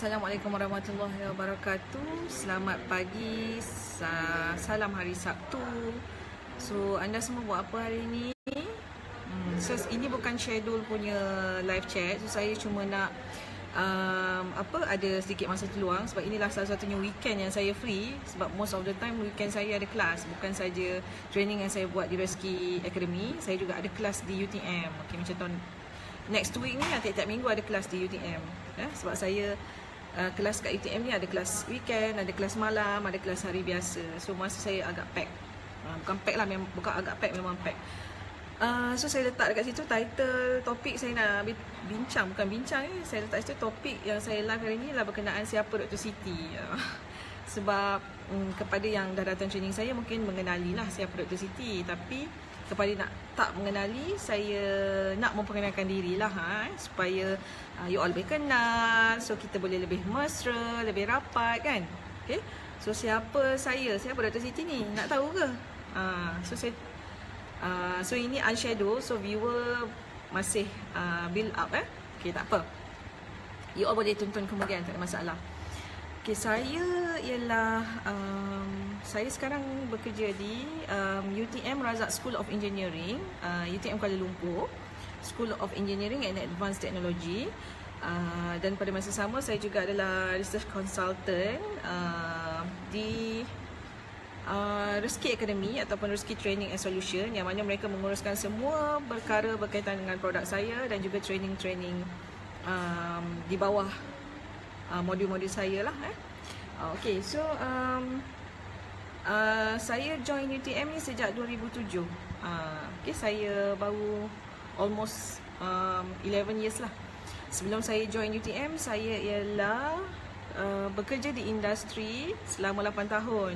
Assalamualaikum warahmatullahi wabarakatuh. Selamat pagi. Salam hari Sabtu. So anda semua buat apa hari ni? So ini bukan schedule punya live chat. So saya cuma nak ada sedikit masa terluang sebab inilah salah satunya weekend yang saya free. Sebab most of the time weekend saya ada kelas, bukan saja training yang saya buat di Rezeki Academy, saya juga ada kelas di UTM. Okey, macam tahun next week ni tiap-tiap minggu ada kelas di UTM, sebab saya kelas kat UTM ni ada kelas weekend, ada kelas malam, ada kelas hari biasa. So masa saya agak pack, memang pack. So saya letak dekat situ title topik saya nak bincang, saya letak situ topik yang saya live hari ni lah berkenaan siapa Dr. Siti. Sebab kepada yang dah datang training saya mungkin mengenalilah siapa Dr. Siti, tapi kepada nak tak mengenali, saya nak memperkenalkan dirilah supaya you all boleh kenal, so kita boleh lebih mesra, lebih rapat kan. Okay, so siapa saya, siapa Dr. Siti ni, nak tahu ke? So ini unscheduled, so viewer masih build up. Okay, tak apa, you all boleh tonton kemudian, tak ada masalah. Okay, saya ialah saya sekarang bekerja di UTM Razak School of Engineering, UTM Kuala Lumpur School of Engineering and Advanced Technology, dan pada masa sama saya juga adalah research consultant di Rezeki Academy ataupun Rezeki Training and Solution, yang mana mereka menguruskan semua perkara berkaitan dengan produk saya dan juga training-training di bawah modul-modul saya lah. Okay, so saya join UTM ni sejak 2007. Okay, saya baru almost 11 years lah. Sebelum saya join UTM, saya ialah bekerja di industri selama 8 tahun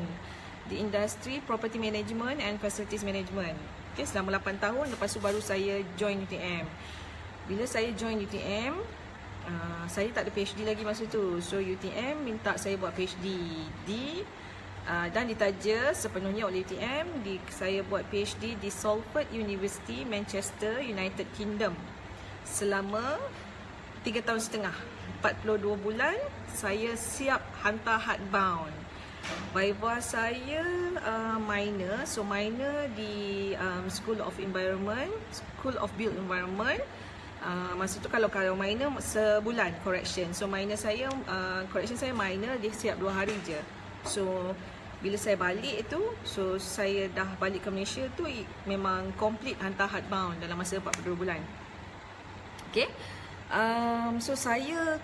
di industri property management and facilities management. Okay, selama 8 tahun, lepas tu baru saya join UTM. Bila saya join UTM, saya tak ada PhD lagi masa tu. So UTM minta saya buat PhD di dan ditaja sepenuhnya oleh UTM. Saya buat PhD di Salford University, Manchester, United Kingdom selama 3 tahun setengah. 42 bulan saya siap hantar hardbound. Viva saya minor. So minor di School of Environment, School of Built Environment. Masa tu kalau minor sebulan correction. So minor saya correction saya minor, dia siap 2 hari je. So bila saya balik tu, so saya dah balik ke Malaysia tu memang complete hantar hardbound dalam masa 42 bulan. Okay, so saya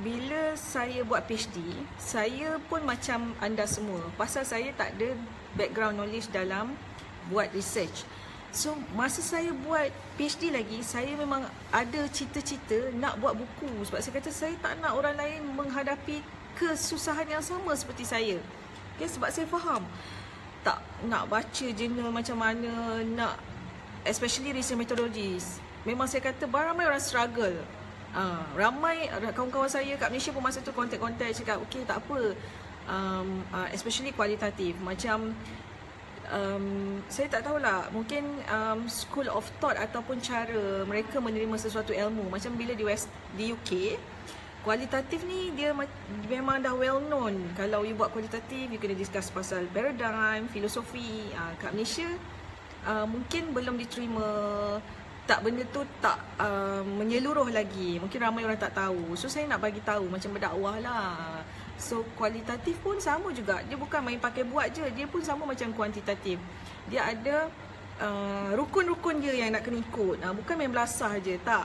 bila saya buat PhD, saya pun macam anda semua, pasal saya tak ada background knowledge dalam buat research. So masa saya buat PhD lagi, saya memang ada cita-cita nak buat buku. Sebab saya kata saya tak nak orang lain menghadapi kesusahan yang sama seperti saya. Okay, sebab saya faham tak nak baca jurnal macam mana, nak especially research methodologies. Memang saya kata ramai orang struggle. Ramai kawan-kawan saya kat Malaysia pun masa tu kontak-kontak cakap okay tak apa, especially kualitatif macam saya tak tahulah, mungkin school of thought ataupun cara mereka menerima sesuatu ilmu. Macam bila di UK, kualitatif ni dia memang dah well known. Kalau you buat kualitatif, you kena discuss pasal paradigm, filosofi. Kat Malaysia mungkin belum diterima, tak benda tu tak menyeluruh lagi. Mungkin ramai orang tak tahu. So saya nak bagi tahu macam berdakwah lah. So kualitatif pun sama juga, dia bukan main pakai buat je, dia pun sama macam kuantitatif. Dia ada rukun-rukun dia yang nak kena ikut, bukan main belasah je, tak.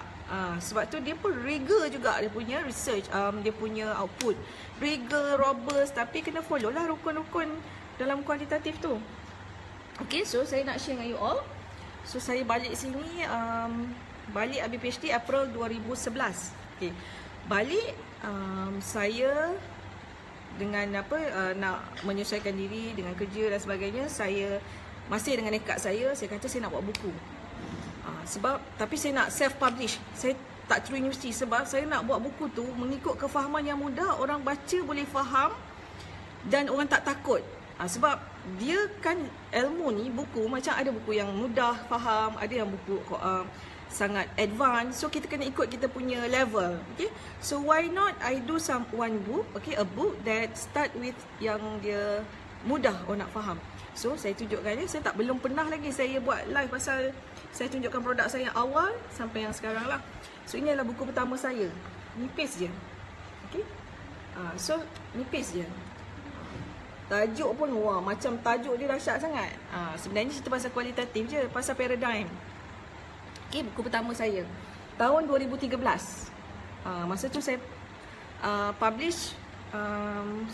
Sebab tu dia pun rigor juga, dia punya research, dia punya output rigor, robust, tapi kena follow lah rukun-rukun dalam kuantitatif tu. Okay, so saya nak share dengan you all. So saya balik sini, balik habis PhD April 2011. Okay, balik saya dengan nak menyesuaikan diri dengan kerja dan sebagainya, saya masih dengan nekat saya kata saya nak buat buku. Sebab tapi saya nak self publish, saya tak through universiti, sebab saya nak buat buku tu mengikut kefahaman yang mudah, orang baca boleh faham dan orang tak takut. Sebab dia kan ilmu ni, buku macam ada buku yang mudah faham, ada yang buku sangat advanced, so kita kena ikut kita punya level. Okay, so why not I do one book, okay, a book that start with yang dia mudah orang nak faham. So saya tunjukkan dia, saya belum pernah lagi saya buat live pasal saya tunjukkan produk saya yang awal sampai yang sekarang lah. So ini adalah buku pertama saya, nipis je. Okay, so nipis je. Tajuk pun wah, macam tajuk dia dahsyat sangat. Sebenarnya cerita pasal kualitatif je, pasal paradigm. Okay, buku pertama saya tahun 2013. Masa tu saya publish 1000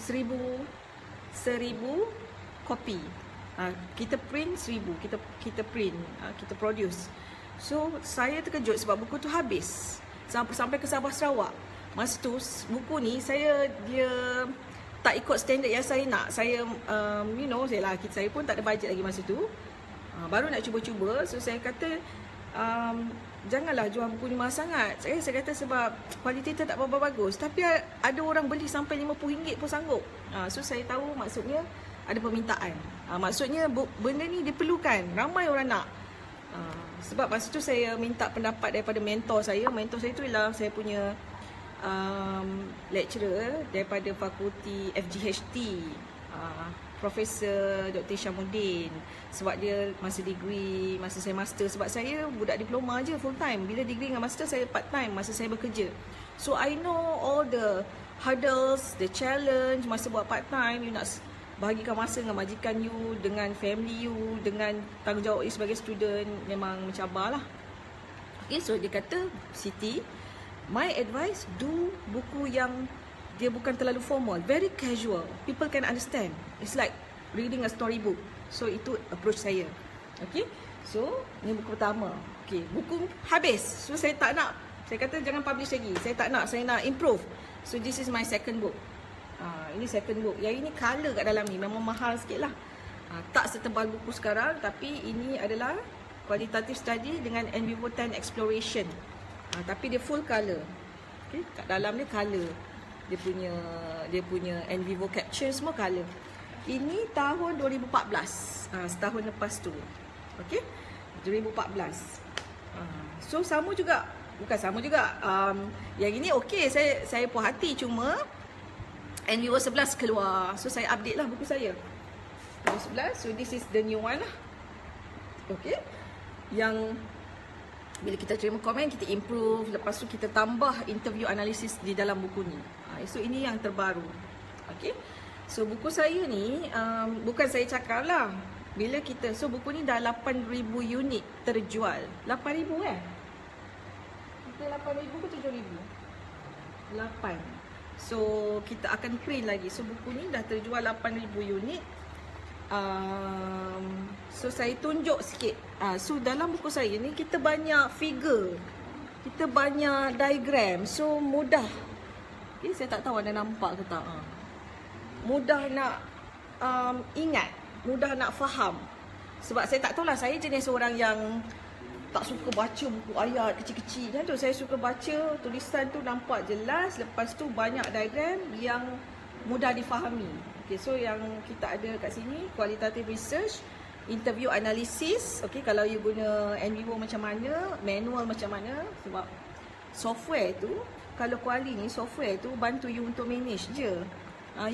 kopi. Kita print 1000, kita print, kita produce. So saya terkejut sebab buku tu habis sampai ke Sabah Sarawak. Masa tu buku ni dia tak ikut standard yang saya nak. Saya you know, saya pun tak ada bajet lagi masa tu, baru nak cuba-cuba. So saya kata janganlah jual buku ni mahal sangat. Saya kata sebab kualiti tak bagus, tapi ada orang beli sampai RM50 pun sanggup. So saya tahu maksudnya ada permintaan, maksudnya benda ni diperlukan, ramai orang nak. Sebab masa tu saya minta pendapat daripada mentor saya. Mentor saya tu ialah saya punya lecturer daripada fakulti FGHT, Profesor Dr. Syamuddin. Sebab dia masa degree, masa saya master. Sebab saya budak diploma je full time. Bila degree dengan master saya part time masa saya bekerja. So I know all the hurdles, the challenge masa buat part time. You nak bahagikan masa dengan majikan you, dengan family you, dengan tanggungjawab you sebagai student. Memang mencabar lah. Okay, so dia kata, Siti, my advice, do buku yang dia bukan terlalu formal, very casual, people can understand. It's like reading a storybook. So itu approach saya. Okay, so ni buku pertama. Okay, buku habis. So saya tak nak, saya kata jangan publish lagi. Saya tak nak, saya nak improve. So this is my second book. Ini second book. Yang ini colour kat dalam ni memang mahal sikit lah. Tak setebal buku sekarang, tapi ini adalah qualitative study dengan ambipotent exploration. Tapi dia full colour. Okay, kat dalam dia colour. Dia punya and vivo capture semua colour. Ini tahun 2014. Setahun lepas tu. Okey. 2014. So sama juga. Bukan sama juga. Yang ini okey, saya puas hati, cuma and vivo 11 keluar. So saya update lah buku saya. Vivo 11. So this is the new one lah. Okey. Yang bila kita terima komen, kita improve. Lepas tu kita tambah interview analisis di dalam buku ni. So ini yang terbaru. Okay, so buku saya ni bukan saya cakap lah. Bila kita, so buku ni dah 8,000 unit terjual. 8,000 kan? Kita 8,000 ke 7,000? 8. So kita akan print lagi. So buku ni dah terjual 8,000 unit. So saya tunjuk sikit. So dalam buku saya ni kita banyak figure, kita banyak diagram. So mudah. Okay, saya tak tahu anda nampak ke tak. Mudah nak ingat, mudah nak faham. Sebab saya tak tahulah, saya jenis orang yang tak suka baca buku ayat kecil-kecil. Macam tu saya suka baca tulisan tu nampak jelas. Lepas tu banyak diagram yang mudah difahami. Okay, so yang kita ada kat sini qualitative research, interview analysis. Okay, kalau you guna NVO macam mana, manual macam mana. Sebab software tu, kalau kuali ni software tu bantu you untuk manage je.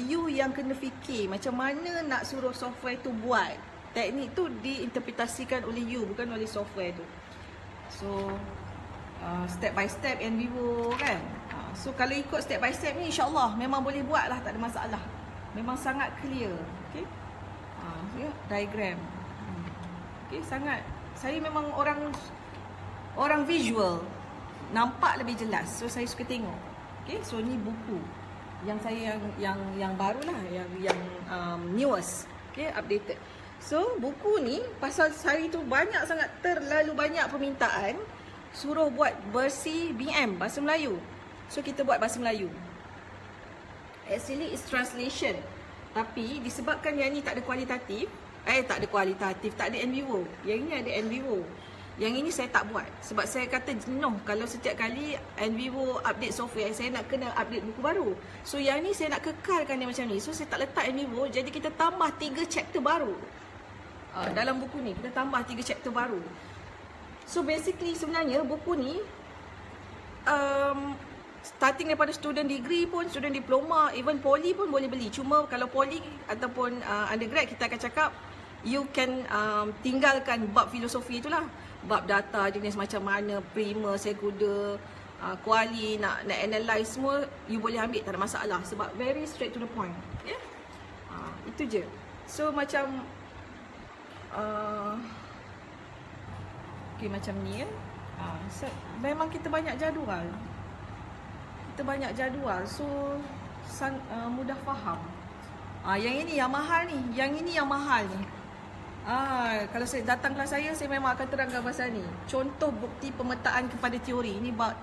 You yang kena fikir macam mana nak suruh software tu buat. Teknik tu diinterpretasikan oleh you, bukan oleh software tu. So step by step NVO kan. So kalau ikut step by step ni, insyaAllah memang boleh buat lah, tak ada masalah. Memang sangat clear. Okay, yeah, diagram. Okay, sangat. Saya memang orang visual, nampak lebih jelas. So saya suka tengok. Okay, so ni buku yang saya yang barulah, yang newest. Okay, updated. So buku ni pasal hari tu banyak sangat, terlalu banyak permintaan suruh buat versi BM bahasa Melayu. So kita buat bahasa Melayu. Actually is translation, tapi disebabkan yang ni tak ada kualitatif, tak ada NVO. Yang ini ada NVO. Yang ini saya tak buat sebab saya kata jenuh kalau setiap kali NVO update software, saya nak kena update buku baru. So yang ni saya nak kekalkan dia macam ni. So saya tak letak NVO, jadi kita tambah 3 chapter baru. Dalam buku ni kita tambah 3 chapter baru. So basically sebenarnya buku ni starting daripada student degree pun, student diploma, even poly pun boleh beli. Cuma kalau poly ataupun undergrad, kita akan cakap you can tinggalkan bab filosofi itulah. Bab data jenis macam mana, primer, sekunder, kuali, nak analyse semua, you boleh ambil, tak ada masalah. Sebab very straight to the point. Yeah? Itu je. So macam okay, macam ni ya. So, memang kita banyak jadual. So mudah faham. Yang ini yang mahal ni. Kalau saya datang kelas saya memang akan terangkan pasal ni. Contoh bukti pemetaan kepada teori. Ini about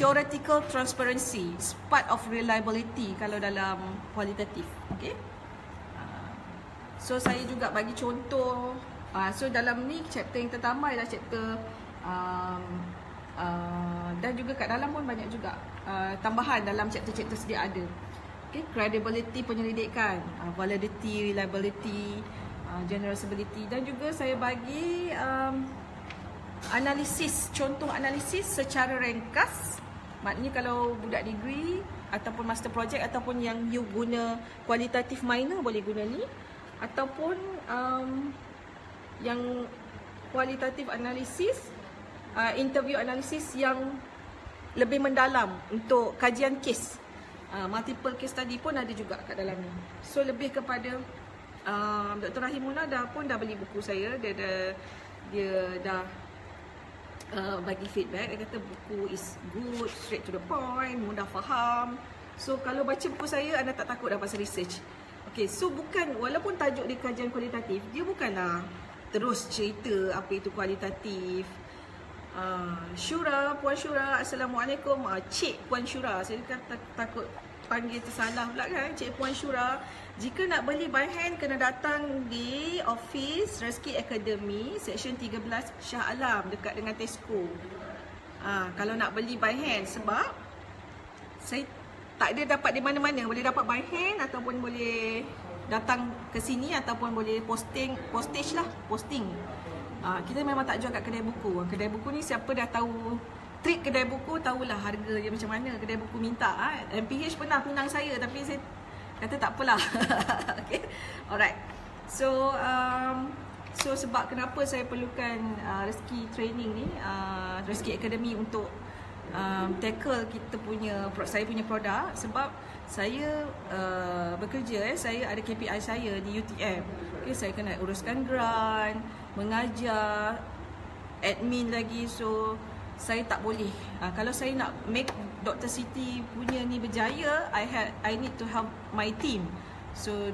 theoretical transparency, part of reliability kalau dalam kualitatif. Okay. So saya juga bagi contoh. So dalam ni chapter yang pertama ialah chapter dan juga kat dalam pun banyak juga tambahan dalam chapter-chapter sedia ada. Okay, credibility penyelidikan, validity, reliability, generalizability, dan juga saya bagi analisis, contoh analisis secara ringkas. Maknanya kalau budak degree ataupun master project ataupun yang you guna kualitatif minor boleh guna ni, ataupun yang kualitatif analisis, interview analisis yang lebih mendalam untuk kajian kes, multiple case study pun ada juga kat dalam ni. So lebih kepada Dr. Rahimullah dah beli buku saya. Dia dah bagi feedback. Dia kata buku is good, straight to the point, mudah faham. So kalau baca buku saya, anda tak takut dah pasal research. Okay, so bukan, walaupun tajuk dia kajian kualitatif, dia bukanlah terus cerita apa itu kualitatif. Syura, Puan Syura, Assalamualaikum. Cik Puan Syura, saya kan takut panggil tersalah pula kan. Cik Puan Syura, jika nak beli by hand kena datang di office Rezeki Academy Section 13 Shah Alam dekat dengan Tesco. Kalau nak beli by hand, sebab saya tak ada dapat di mana-mana. Boleh dapat by hand ataupun boleh datang ke sini ataupun boleh posting. Kita memang tak jual kat kedai buku. Kedai buku ni siapa dah tahu trik kedai buku, tahulah harga dia macam mana kedai buku minta. MPH pernah tunang saya tapi saya kata tak apalah. Okay. Alright. So so sebab kenapa saya perlukan Rezeki Training ni, Rezeki Academy untuk tackle kita punya, saya punya produk, sebab saya bekerja, saya ada KPI saya di UTM. Okay, saya kena uruskan grant, mengajar, admin lagi. So saya tak boleh. Kalau saya nak make Dr. Siti punya ni berjaya, I need to help my team. So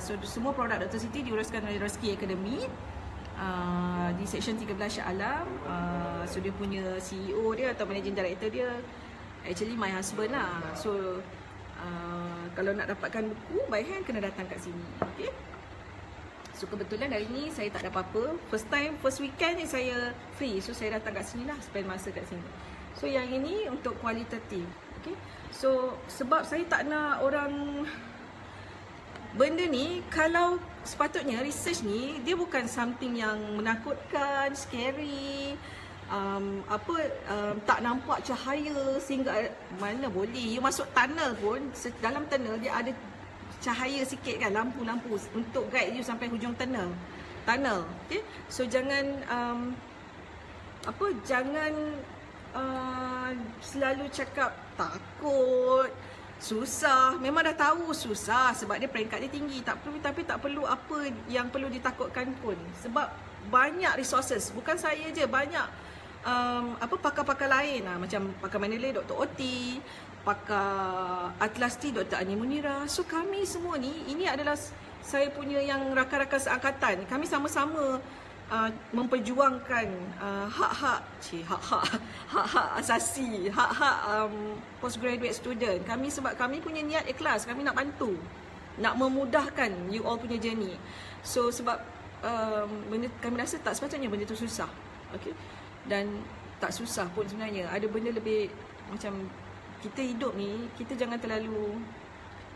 so semua produk Dr. Siti diuruskan oleh Rezeki Academy di Section 13 Shah Alam. So dia punya CEO dia atau managing director dia actually my husband lah. So kalau nak dapatkan buku by hand kena datang kat sini. Okay. So kebetulan hari ni saya tak ada apa-apa. First time, first weekend ni saya free. So saya datang kat sini lah, spend masa kat sini. So yang ini untuk kualitatif. Okay. So sebab saya tak nak orang, benda ni kalau sepatutnya research ni dia bukan something yang menakutkan, scary, tak nampak cahaya sehingga mana boleh. You masuk tunnel pun, dalam tunnel dia ada cahaya sikit kan, lampu-lampu untuk guide you sampai hujung tunnel. Okay? So jangan selalu cakap takut, susah. Memang dah tahu susah sebab dia peringkat dia tinggi. Tapi tak perlu apa yang perlu ditakutkan pun. Sebab banyak resources. Bukan saya je, banyak pakar-pakar lain lah. Macam pakar Manila, Dr. Oti, pakar Atlasti, Dr. Annie Munira. So kami semua ni, ini adalah saya punya yang rakan-rakan seangkatan. Kami sama-sama memperjuangkan hak-hak asasi, hak-hak postgraduate student. Kami sebab kami punya niat ikhlas, kami nak bantu, nak memudahkan you all punya journey. So sebab kami rasa tak sepatutnya benda tu susah. Okay? Dan tak susah pun sebenarnya. Ada benda lebih macam kita hidup ni, kita jangan terlalu,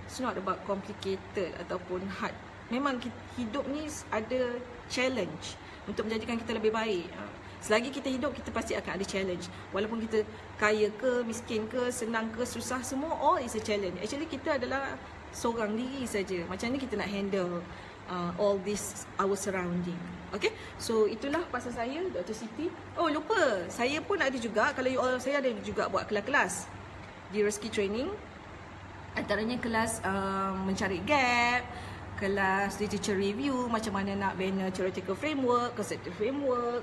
it's not about complicated ataupun hard. Memang hidup ni ada challenge. untuk menjadikan kita lebih baik. Selagi kita hidup, kita pasti akan ada challenge. Walaupun kita kaya ke, miskin ke, senang ke, susah, semua all is a challenge. Actually kita adalah seorang diri saja. Macam mana kita nak handle all this our surrounding. Okay, so itulah pasal saya, Dr. Siti. Oh lupa, saya pun ada juga, kalau you all, saya ada juga buat kelas-kelas di Rezeki Training. Antaranya kelas mencari gap, kelas literature review, macam mana nak bina theoretical framework, conceptual framework,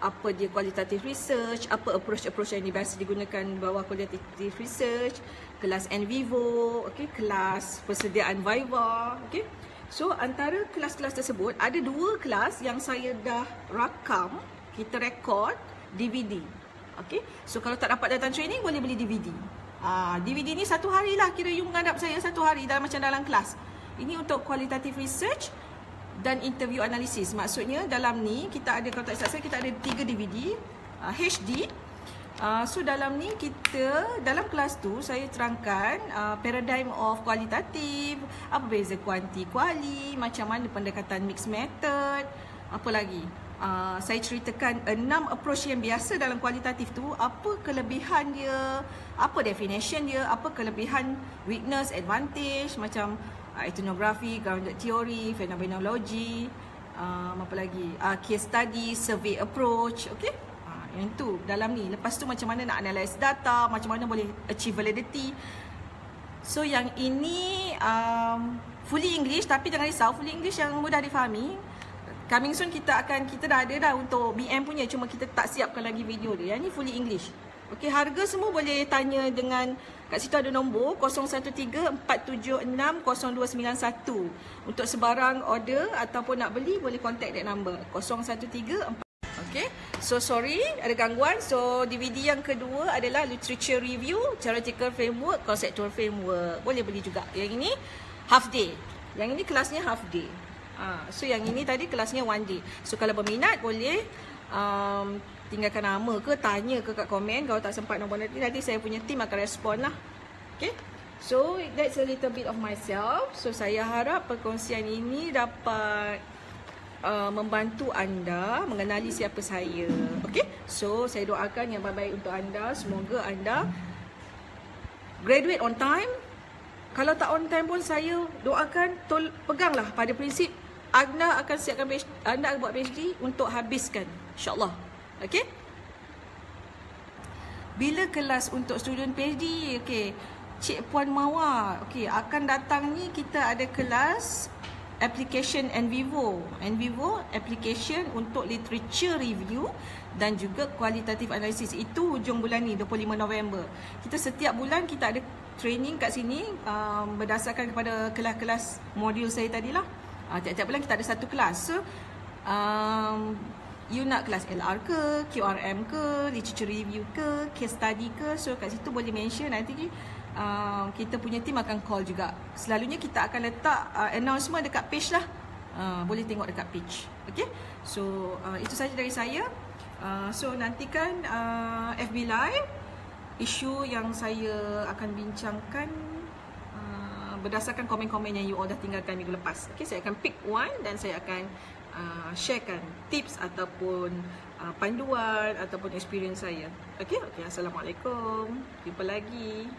apa dia qualitative research, apa approach-approach yang biasa digunakan bawah qualitative research, kelas en vivo, okay, kelas persediaan viva, okay. So antara kelas-kelas tersebut ada dua kelas yang saya dah rakam, kita rekod DVD. Okay, so kalau tak dapat datang training boleh beli DVD. DVD ni satu hari lah, kira you menghadap saya satu hari dalam macam dalam kelas. Ini untuk qualitative research dan interview analisis. Maksudnya dalam ni kita ada, kalau tak silap saya, kita ada 3 DVD HD. So dalam ni kita, dalam kelas tu saya terangkan paradigm of kualitatif, apa beza kuanti-kuali, macam mana pendekatan mixed method, apa lagi. Saya ceritakan 6 approach yang biasa dalam kualitatif tu, apa kelebihan dia, apa definition dia, apa kelebihan weakness, advantage, macam ethnography, grounded theory, phenomenology, apa lagi, case study, survey approach, okay? Yang tu dalam ni. Lepas tu macam mana nak analyse data, macam mana boleh achieve validity. So yang ini fully English, tapi jangan risau, fully English yang mudah difahami. Coming soon kita dah ada dah untuk BM punya, cuma kita tak siapkan lagi video dia. Yang ni fully English. Okey, harga semua boleh tanya dengan, kat situ ada nombor 0134760291. Untuk sebarang order ataupun nak beli boleh contact that number 0134. Okey, so sorry ada gangguan. So DVD yang kedua adalah literature review, theoretical framework, conceptual framework. Boleh beli juga. Yang ini half day. Yang ini kelasnya half day. So yang ini tadi kelasnya one day. So kalau berminat boleh tinggalkan nama ke, tanya ke kat komen. Kalau tak sempat nombor nanti saya punya team akan respon lah. Okay, so that's a little bit of myself. So saya harap perkongsian ini dapat membantu anda mengenali siapa saya. Okay, so saya doakan yang baik-baik untuk anda. Semoga anda graduate on time. Kalau tak on time pun saya doakan peganglah pada prinsip anda akan siapkan PhD, anda akan buat PhD untuk habiskan, insyaAllah. Okey. Bila kelas untuk student PhD, okey, Cik Puan Mawar, okey, akan datang ni kita ada kelas application en vivo application untuk literature review dan juga qualitative analysis. Itu hujung bulan ni 25 November. Kita setiap bulan kita ada training kat sini berdasarkan kepada kelas-kelas modul saya tadilah. Tiap-tiap bulan kita ada satu kelas. So you nak kelas LR ke, QRM ke, literature review ke, case study ke. So kat situ boleh mention. Nanti kita punya team akan call juga. Selalunya kita akan letak announcement dekat page lah. Boleh tengok dekat page. Okay, so itu saja dari saya. So nantikan FB Live, isu yang saya akan bincangkan berdasarkan komen-komen yang you all dah tinggalkan minggu lepas. Okay, saya akan pick one dan saya akan sharekan tips ataupun panduan ataupun experience saya. Okey, assalamualaikum. Jumpa lagi.